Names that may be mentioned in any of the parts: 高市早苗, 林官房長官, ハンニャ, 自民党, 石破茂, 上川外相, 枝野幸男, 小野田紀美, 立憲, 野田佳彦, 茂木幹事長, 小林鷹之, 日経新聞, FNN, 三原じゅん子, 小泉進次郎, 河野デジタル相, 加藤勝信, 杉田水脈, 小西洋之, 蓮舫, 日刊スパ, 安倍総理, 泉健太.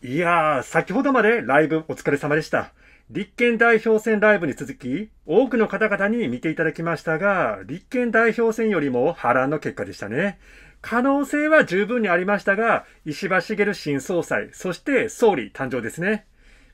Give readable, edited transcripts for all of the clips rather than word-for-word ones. いやー、先ほどまでライブお疲れ様でした。立憲代表選ライブに続き、多くの方々に見ていただきましたが、立憲代表選よりも波乱の結果でしたね。可能性は十分にありましたが、石破茂新総裁、そして総理誕生ですね。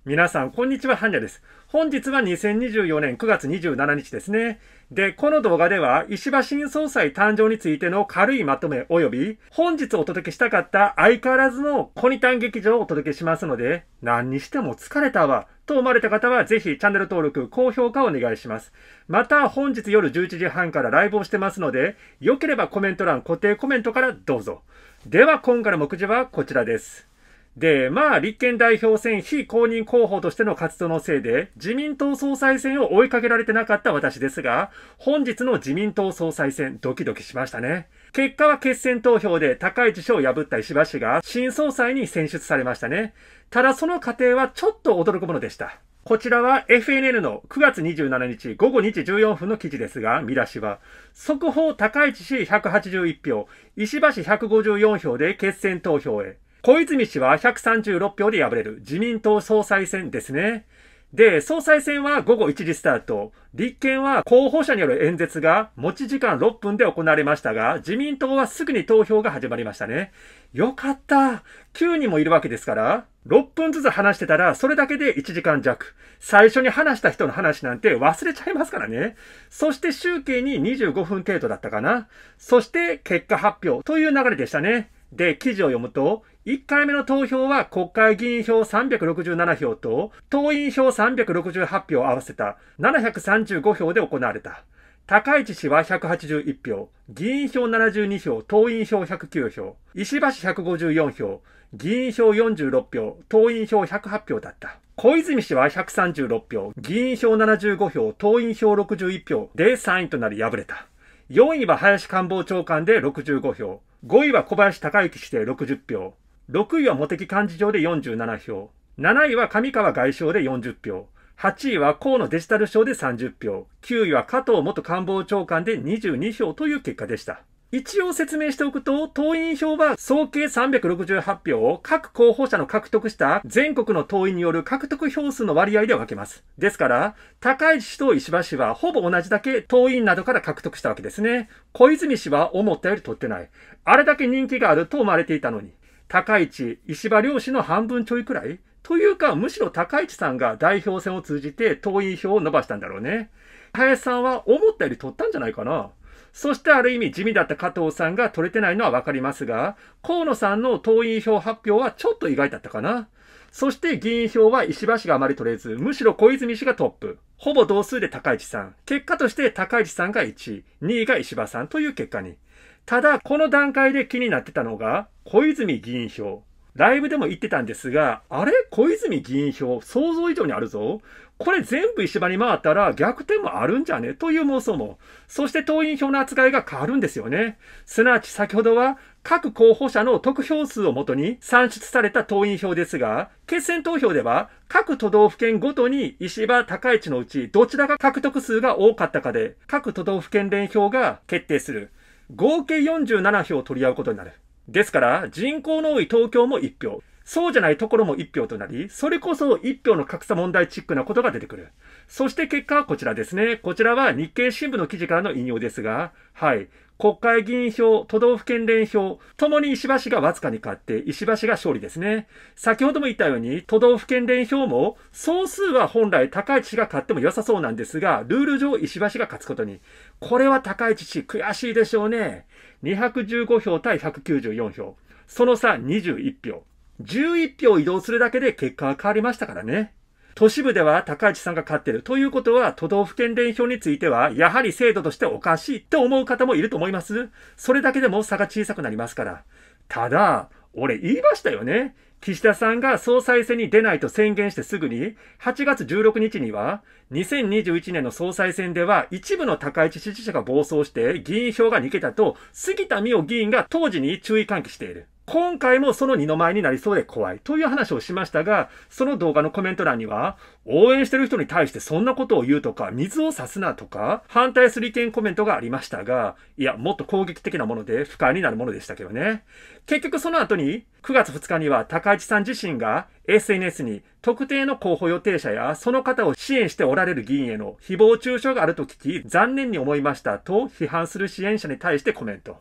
皆さん、こんにちは、ハンニャです。本日は2024年9月27日ですね。で、この動画では、石破新総裁誕生についての軽いまとめ及び、本日お届けしたかった相変わらずのコニタン劇場をお届けしますので、何にしても疲れたわ、と思われた方はぜひチャンネル登録、高評価をお願いします。また、本日夜11時半からライブをしてますので、良ければコメント欄、固定コメントからどうぞ。では、今回の目次はこちらです。で、立憲代表選非公認候補としての活動のせいで、自民党総裁選を追いかけられてなかった私ですが、本日の自民党総裁選、ドキドキしましたね。結果は決選投票で高市氏を破った石破氏が新総裁に選出されましたね。ただその過程はちょっと驚くものでした。こちらは FNN の9月27日午後2時14分の記事ですが、見出しは、速報高市氏181票、石破氏154票で決選投票へ。小泉氏は136票で敗れる自民党総裁選ですね。で、総裁選は午後1時スタート。立憲は候補者による演説が持ち時間6分で行われましたが、自民党はすぐに投票が始まりましたね。よかった。9人もいるわけですから、6分ずつ話してたら、それだけで1時間弱。最初に話した人の話なんて忘れちゃいますからね。そして集計に25分程度だったかな。そして結果発表という流れでしたね。で、記事を読むと、1回目の投票は国会議員票367票と党員票368票を合わせた735票で行われた。高市氏は181票、議員票72票、党員票109票、石破氏154票、議員票46票、党員票108票だった。小泉氏は136票、議員票75票、党員票61票で3位となり敗れた。4位は林官房長官で65票、5位は小林鷹之氏で60票、6位は茂木幹事長で47票、7位は上川外相で40票、8位は河野デジタル相で30票、9位は加藤元官房長官で22票という結果でした。一応説明しておくと、党員票は総計368票を各候補者の獲得した全国の党員による獲得票数の割合で分けます。ですから、高市氏と石破氏はほぼ同じだけ党員などから獲得したわけですね。小泉氏は思ったより取ってない。あれだけ人気があると思われていたのに、高市、石破両氏の半分ちょいくらいというか、むしろ高市さんが代表選を通じて党員票を伸ばしたんだろうね。林さんは思ったより取ったんじゃないかな。そしてある意味地味だった加藤さんが取れてないのはわかりますが、河野さんの党員票発表はちょっと意外だったかな。そして議員票は石破氏があまり取れず、むしろ小泉氏がトップ。ほぼ同数で高市さん。結果として高市さんが1位、2位が石破さんという結果に。ただ、この段階で気になってたのが、小泉議員票。ライブでも言ってたんですが、あれ？小泉議員票、想像以上にあるぞ。これ全部石破に回ったら逆転もあるんじゃね？という妄想も。そして党員票の扱いが変わるんですよね。すなわち先ほどは各候補者の得票数をもとに算出された党員票ですが、決選投票では各都道府県ごとに石破、高市のうちどちらが獲得数が多かったかで、各都道府県連票が決定する。合計47票を取り合うことになる。ですから、人口の多い東京も1票、そうじゃないところも1票となり、それこそ1票の格差問題チックなことが出てくる。そして結果はこちらですね。こちらは日経新聞の記事からの引用ですが、はい。国会議員票、都道府県連票、ともに石破氏がわずかに勝って、石破氏が勝利ですね。先ほども言ったように、都道府県連票も、総数は本来高市氏が勝っても良さそうなんですが、ルール上石破氏が勝つことに。これは高市氏悔しいでしょうね。215票対194票。その差21票。11票移動するだけで結果は変わりましたからね。都市部では高市さんが勝ってるということは、都道府県連票については、やはり制度としておかしいと思う方もいると思います。それだけでも差が小さくなりますから。ただ、俺言いましたよね。岸田さんが総裁選に出ないと宣言してすぐに、8月16日には、2021年の総裁選では一部の高市支持者が暴走して議員票が逃げたと、杉田水脈議員が当時に注意喚起している。今回もその二の舞になりそうで怖いという話をしましたが、その動画のコメント欄には、応援してる人に対してそんなことを言うとか、水を差すなとか、反対する意見コメントがありましたが、いや、もっと攻撃的なもので不快になるものでしたけどね。結局その後に、9月2日には高市さん自身が SNS に特定の候補予定者やその方を支援しておられる議員への誹謗中傷があると聞き、残念に思いましたと批判する支援者に対してコメント。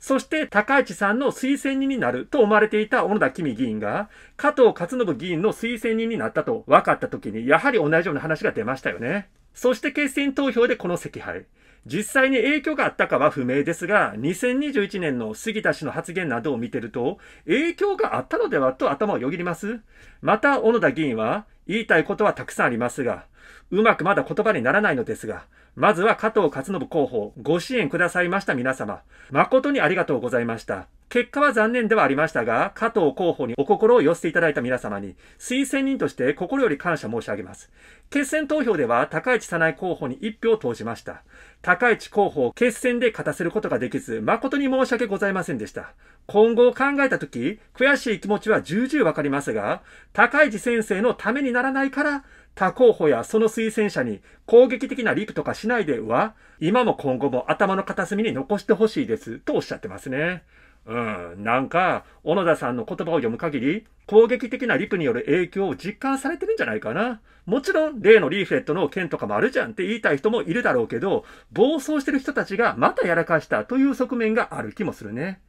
そして高市さんの推薦人になると思われていた小野田公議員が加藤勝信議員の推薦人になったと分かった時に、やはり同じような話が出ましたよね。そして決選投票でこの惜敗。実際に影響があったかは不明ですが、2021年の杉田氏の発言などを見てると、影響があったのではと頭をよぎります。また小野田議員は、言いたいことはたくさんありますが、うまくまだ言葉にならないのですが、まずは加藤勝信候補、ご支援くださいました皆様、誠にありがとうございました。結果は残念ではありましたが、加藤候補にお心を寄せていただいた皆様に、推薦人として心より感謝申し上げます。決選投票では高市早苗候補に1票を投じました。高市候補を決選で勝たせることができず、誠に申し訳ございませんでした。今後を考えたとき、悔しい気持ちは重々わかりますが、高市先生のためにならないから、他候補やその推薦者に攻撃的なリプとかしないでは、今も今後も頭の片隅に残してほしいです、とおっしゃってますね。なんか、小野田さんの言葉を読む限り、攻撃的なリプによる影響を実感されてるんじゃないかな。もちろん、例のリーフレットの件とかもあるじゃんって言いたい人もいるだろうけど、暴走してる人たちがまたやらかしたという側面がある気もするね。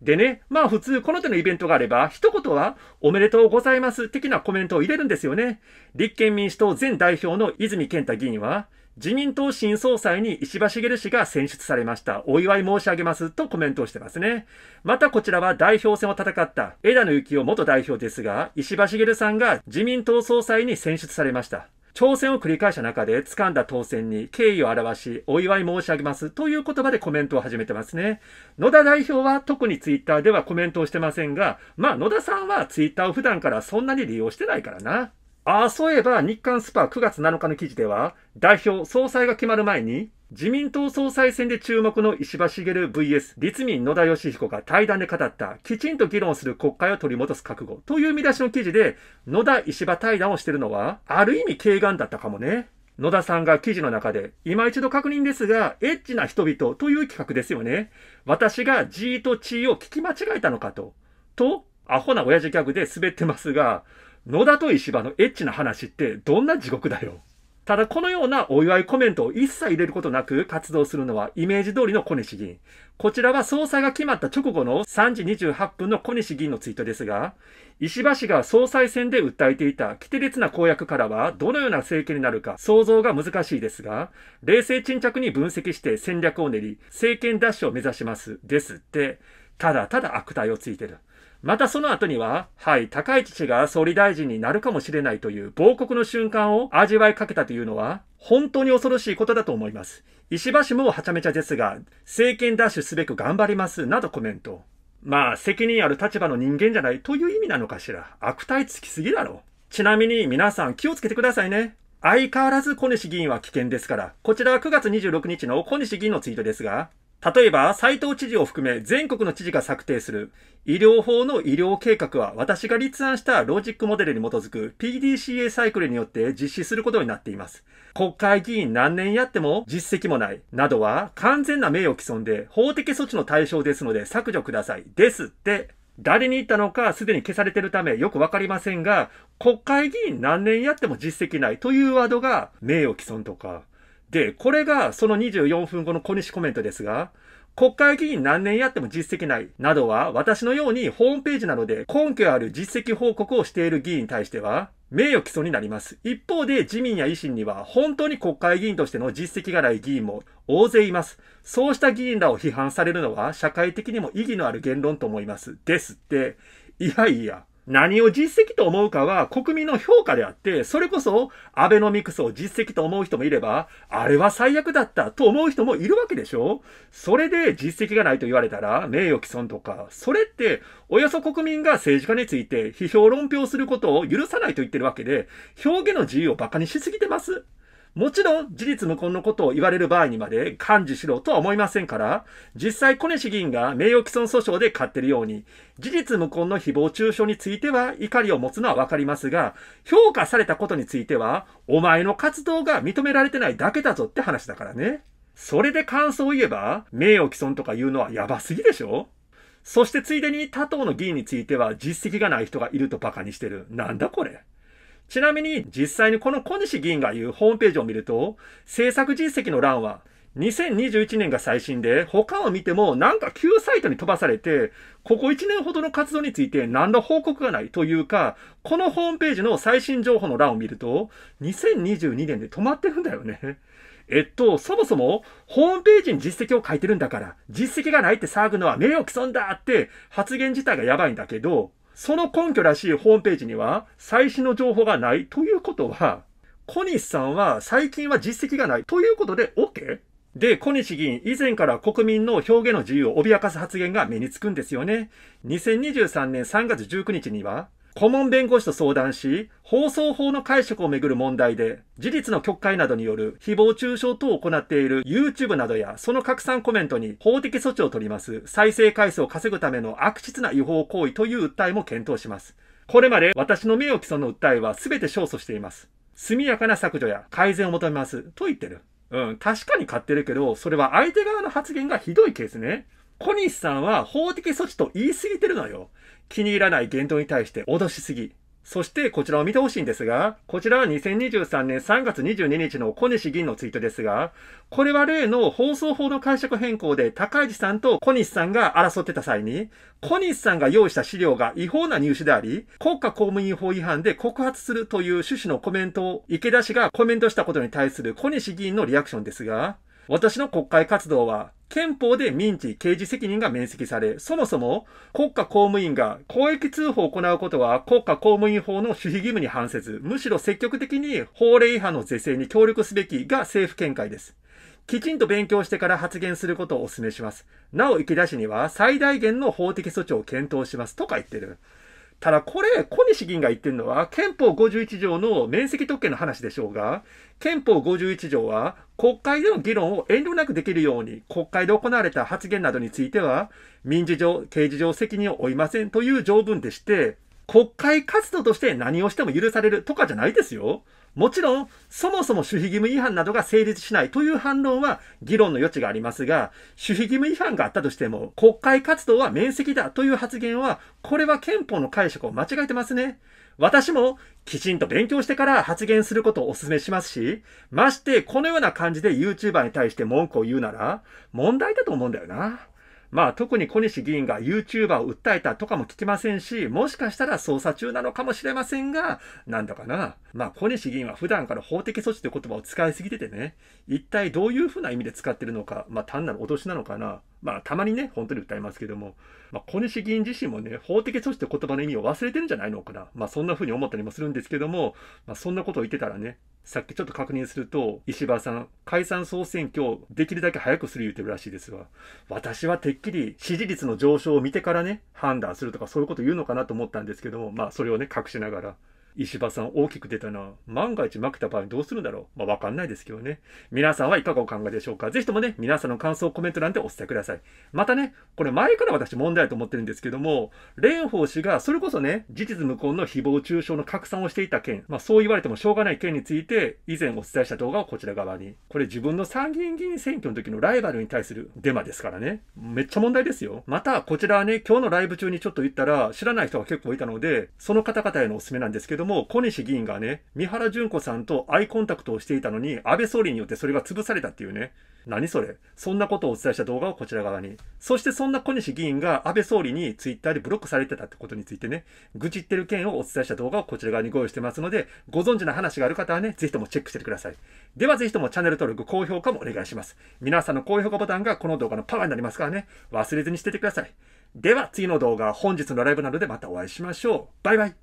でね、まあ普通この手のイベントがあれば、一言はおめでとうございます的なコメントを入れるんですよね。立憲民主党前代表の泉健太議員は、自民党新総裁に石破茂氏が選出されました。お祝い申し上げますとコメントをしてますね。またこちらは代表選を戦った枝野幸男元代表ですが、石破茂さんが自民党総裁に選出されました。挑戦を繰り返した中で掴んだ当選に敬意を表し、お祝い申し上げますという言葉でコメントを始めてますね。野田代表は特にツイッターではコメントをしてませんが、まあ野田さんはツイッターを普段からそんなに利用してないからな。そういえば日刊スパ9月7日の記事では、代表総裁が決まる前に、自民党総裁選で注目の石破茂 vs 立民野田佳彦が対談で語った、きちんと議論する国会を取り戻す覚悟という見出しの記事で、野田石破対談をしているのは、ある意味軽眼だったかもね。野田さんが記事の中で、今一度確認ですが、エッチな人々という企画ですよね。私が G と T を聞き間違えたのかと、アホな親父ギャグで滑ってますが、野田と石破のエッチな話ってどんな地獄だよ。ただこのようなお祝いコメントを一切入れることなく活動するのはイメージ通りの小西議員。こちらは総裁が決まった直後の3時28分の小西議員のツイートですが、石破氏が総裁選で訴えていた奇天烈な公約からはどのような政権になるか想像が難しいですが、冷静沈着に分析して戦略を練り、政権奪取を目指しますですって、ただただ悪態をついてる。またその後には、はい、高市氏が総理大臣になるかもしれないという亡国の瞬間を味わいかけたというのは、本当に恐ろしいことだと思います。石破氏もはちゃめちゃですが、政権奪取すべく頑張ります、などコメント。まあ、責任ある立場の人間じゃないという意味なのかしら。悪態つきすぎだろ。ちなみに皆さん気をつけてくださいね。相変わらず小西議員は危険ですから、こちらは9月26日の小西議員のツイートですが、例えば、斉藤知事を含め全国の知事が策定する医療法の医療計画は私が立案したロジックモデルに基づく PDCA サイクルによって実施することになっています。国会議員何年やっても実績もないなどは完全な名誉毀損で法的措置の対象ですので削除くださいですって。誰に言ったのかすでに消されているためよくわかりませんが、国会議員何年やっても実績ないというワードが名誉毀損とか、で、これがその24分後の小西コメントですが、国会議員何年やっても実績ないなどは私のようにホームページなどで根拠ある実績報告をしている議員に対しては名誉毀損になります。一方で自民や維新には本当に国会議員としての実績がない議員も大勢います。そうした議員らを批判されるのは社会的にも意義のある言論と思います。ですって、いやいや。何を実績と思うかは国民の評価であって、それこそアベノミクスを実績と思う人もいれば、あれは最悪だったと思う人もいるわけでしょ？それで実績がないと言われたら名誉毀損とか、それっておよそ国民が政治家について批評論評することを許さないと言ってるわけで、表現の自由をバカにしすぎてます。もちろん事実無根のことを言われる場合にまで関与しろとは思いませんから、実際小西議員が名誉毀損訴訟で勝っているように、事実無根の誹謗中傷については怒りを持つのはわかりますが、評価されたことについては、お前の活動が認められてないだけだぞって話だからね。それで感想を言えば、名誉毀損とか言うのはやばすぎでしょ？そしてついでに他党の議員については実績がない人がいると馬鹿にしてる。なんだこれ。ちなみに実際にこの小西議員が言うホームページを見ると、制作実績の欄は2021年が最新で、他を見てもなんか旧サイトに飛ばされて、ここ1年ほどの活動について何の報告がないというか、このホームページの最新情報の欄を見ると、2022年で止まってるんだよね。そもそも、ホームページに実績を書いてるんだから、実績がないって騒ぐのは名誉毀損だって発言自体がやばいんだけど、その根拠らしいホームページには最新の情報がないということは、小西さんは最近は実績がないということで OK？ で、小西議員以前から国民の表現の自由を脅かす発言が目につくんですよね。2023年3月19日には、顧問弁護士と相談し、放送法の解釈をめぐる問題で、事実の曲解などによる誹謗中傷等を行っている YouTube などや、その拡散コメントに法的措置を取ります、再生回数を稼ぐための悪質な違法行為という訴えも検討します。これまで私の名誉毀損の訴えは全て勝訴しています。速やかな削除や改善を求めます、と言ってる。確かに勝ってるけど、それは相手側の発言がひどいケースね。小西さんは法的措置と言い過ぎてるのよ。気に入らない言動に対して脅しすぎ。そしてこちらを見てほしいんですが、こちらは2023年3月22日の小西議員のツイートですが、これは例の放送法の解釈変更で高市さんと小西さんが争ってた際に、小西さんが用意した資料が違法な入手であり、国家公務員法違反で告発するという趣旨のコメントを池田氏がコメントしたことに対する小西議員のリアクションですが、私の国会活動は、憲法で民事・刑事責任が免責され、そもそも国家公務員が公益通報を行うことは国家公務員法の守秘義務に反せず、むしろ積極的に法令違反の是正に協力すべきが政府見解です。きちんと勉強してから発言することをお勧めします。なお、池田氏には最大限の法的措置を検討しますとか言ってる。ただこれ、小西議員が言ってるのは、憲法51条の免責特権の話でしょうが、憲法51条は、国会での議論を遠慮なくできるように、国会で行われた発言などについては、民事上、刑事上責任を負いませんという条文でして、国会活動として何をしても許されるとかじゃないですよ。もちろん、そもそも守秘義務違反などが成立しないという反論は議論の余地がありますが、守秘義務違反があったとしても、国会活動は免責だという発言は、これは憲法の解釈を間違えてますね。私も、きちんと勉強してから発言することをお勧めしますし、ましてこのような感じで YouTuber に対して文句を言うなら、問題だと思うんだよな。まあ特に小西議員が YouTuber を訴えたとかも聞きませんし、もしかしたら捜査中なのかもしれませんが、なんだかな。まあ小西議員は普段から法的措置という言葉を使いすぎててね、一体どういうふうな意味で使ってるのか、まあ単なる脅しなのかな。まあたまにね、本当に訴えますけども、まあ小西議員自身もね、法的措置という言葉の意味を忘れてるんじゃないのかな。まあそんなふうに思ったりもするんですけども、まあそんなことを言ってたらね、さっきちょっと確認すると、石破さん、解散総選挙をできるだけ早くする言うてるらしいですわ。私はてっきり支持率の上昇を見てからね、判断するとかそういうこと言うのかなと思ったんですけども、まあそれをね、隠しながら。石破さん大きく出たな。万が一負けた場合どうするんだろう。まあわかんないですけどね。皆さんはいかがお考えでしょうか。ぜひともね、皆さんの感想をコメント欄でお伝えください。またね、これ前から私問題だと思ってるんですけども、蓮舫氏がそれこそね、事実無根の誹謗中傷の拡散をしていた件、まあそう言われてもしょうがない件について、以前お伝えした動画をこちら側に。これ自分の参議院議員選挙の時のライバルに対するデマですからね。めっちゃ問題ですよ。また、こちらはね、今日のライブ中にちょっと言ったら、知らない人が結構いたので、その方々へのおすすめなんですけども、小西議員がね、三原じゅん子さんとアイコンタクトをしていたのに、安倍総理によってそれが潰されたっていうね、何それ、そんなことをお伝えした動画をこちら側に、そしてそんな小西議員が安倍総理にツイッターでブロックされてたってことについてね、愚痴ってる件をお伝えした動画をこちら側にご用意してますので、ご存知の話がある方はね、ぜひともチェックしてください。ではぜひともチャンネル登録、高評価もお願いします。皆さんの高評価ボタンがこの動画のパワーになりますからね、忘れずにしててください。では次の動画、本日のライブなどでまたお会いしましょう。バイバイ。